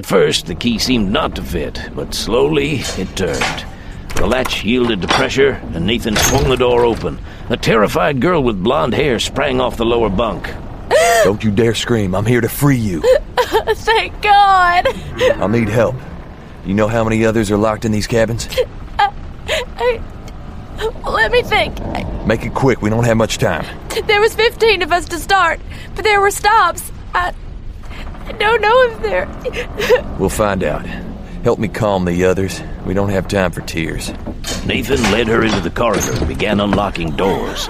At first, the key seemed not to fit, but slowly it turned. The latch yielded to pressure, and Nathan swung the door open. A terrified girl with blonde hair sprang off the lower bunk. Don't you dare scream. I'm here to free you. Thank God. I'll need help. You know how many others are locked in these cabins? Let me think. Make it quick. We don't have much time. There was 15 of us to start, but there were stops. I don't know if they're... We'll find out. Help me calm the others. We don't have time for tears. Nathan led her into the corridor and began unlocking doors.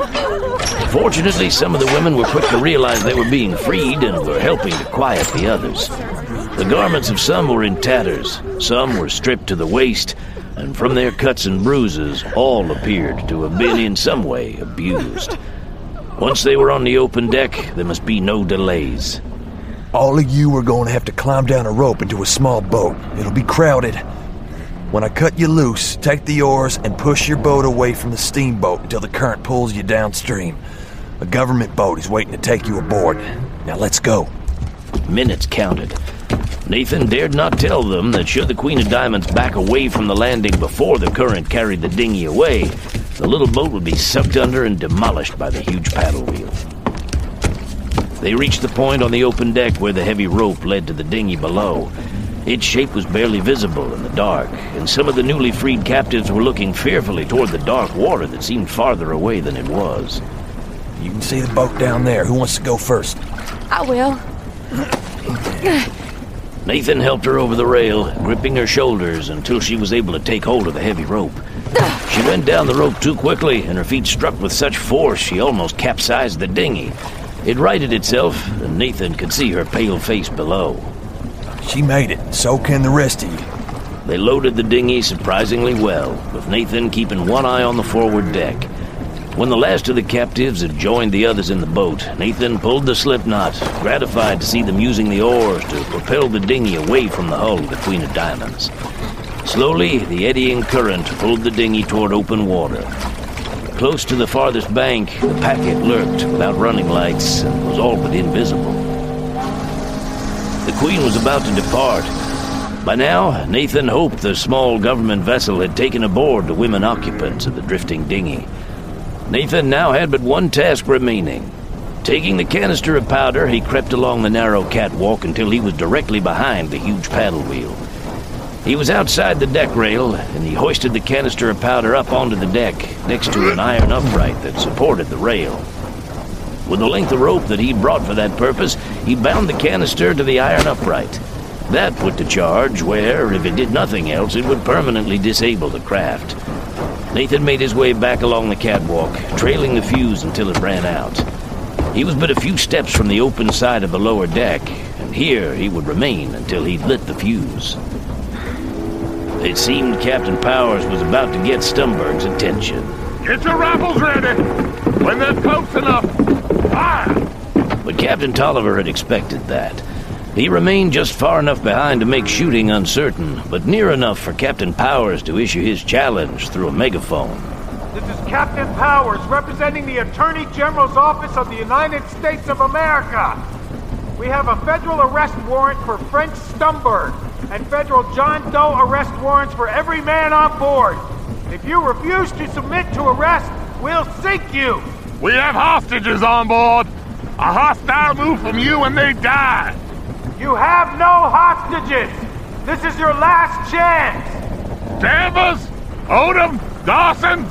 Fortunately, some of the women were quick to realize they were being freed and were helping to quiet the others. The garments of some were in tatters, some were stripped to the waist, and from their cuts and bruises, all appeared to have been in some way abused. Once they were on the open deck, there must be no delays. All of you are going to have to climb down a rope into a small boat. It'll be crowded. When I cut you loose, take the oars and push your boat away from the steamboat until the current pulls you downstream. A government boat is waiting to take you aboard. Now let's go. Minutes counted. Nathan dared not tell them that should the Queen of Diamonds back away from the landing before the current carried the dinghy away, the little boat would be sucked under and demolished by the huge paddle wheel. They reached the point on the open deck where the heavy rope led to the dinghy below. Its shape was barely visible in the dark, and some of the newly freed captives were looking fearfully toward the dark water that seemed farther away than it was. You can see the boat down there. Who wants to go first? I will. Nathan helped her over the rail, gripping her shoulders until she was able to take hold of the heavy rope. She went down the rope too quickly, and her feet struck with such force she almost capsized the dinghy. It righted itself, and Nathan could see her pale face below. She made it, so can the rest of you. They loaded the dinghy surprisingly well, with Nathan keeping one eye on the forward deck. When the last of the captives had joined the others in the boat, Nathan pulled the slipknot, gratified to see them using the oars to propel the dinghy away from the hull of the Queen of Diamonds. Slowly, the eddying current pulled the dinghy toward open water. Close to the farthest bank, the packet lurked without running lights and was all but invisible. The Queen was about to depart. By now, Nathan hoped the small government vessel had taken aboard the women occupants of the drifting dinghy. Nathan now had but one task remaining. Taking the canister of powder, he crept along the narrow catwalk until he was directly behind the huge paddle wheel. He was outside the deck rail, and he hoisted the canister of powder up onto the deck, next to an iron upright that supported the rail. With the length of rope that he brought for that purpose, he bound the canister to the iron upright. That put the charge where, if it did nothing else, it would permanently disable the craft. Nathan made his way back along the catwalk, trailing the fuse until it ran out. He was but a few steps from the open side of the lower deck, and here he would remain until he lit the fuse. It seemed Captain Powers was about to get Stumberg's attention. Get your rifles ready! When that boat's enough, fire! But Captain Tolliver had expected that. He remained just far enough behind to make shooting uncertain, but near enough for Captain Powers to issue his challenge through a megaphone. This is Captain Powers representing the Attorney General's Office of the United States of America. We have a federal arrest warrant for French Stumberg and federal John Doe arrest warrants for every man on board. If you refuse to submit to arrest, we'll sink you. We have hostages on board. A hostile move from you and they die. You have no hostages. This is your last chance. Danvers, Odom, Dawson,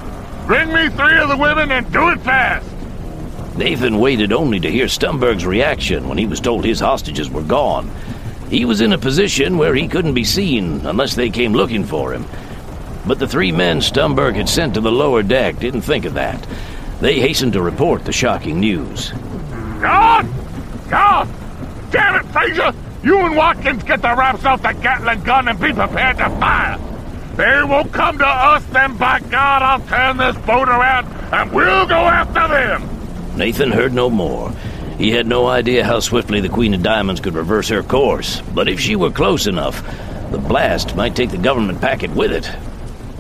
bring me three of the women and do it fast. Nathan waited only to hear Stumberg's reaction when he was told his hostages were gone. He was in a position where he couldn't be seen unless they came looking for him. But the three men Stumberg had sent to the lower deck didn't think of that. They hastened to report the shocking news. God! God! Damn it, Frazier! You and Watkins get the wraps off the Gatling gun and be prepared to fire! They won't come to us, then by God, I'll turn this boat around and we'll go after them! Nathan heard no more. He had no idea how swiftly the Queen of Diamonds could reverse her course, but if she were close enough, the blast might take the government packet with it.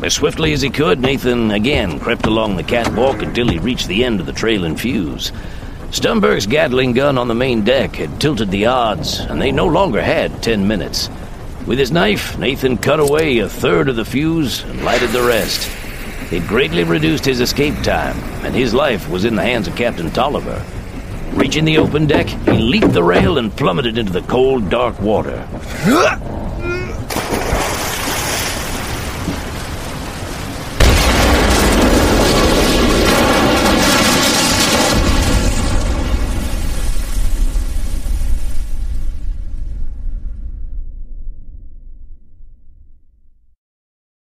As swiftly as he could, Nathan again crept along the catwalk until he reached the end of the trailing fuse. Stumberg's Gatling gun on the main deck had tilted the odds, and they no longer had 10 minutes. With his knife, Nathan cut away a third of the fuse and lighted the rest. It greatly reduced his escape time, and his life was in the hands of Captain Tolliver. Reaching the open deck, he leaped the rail and plummeted into the cold, dark water.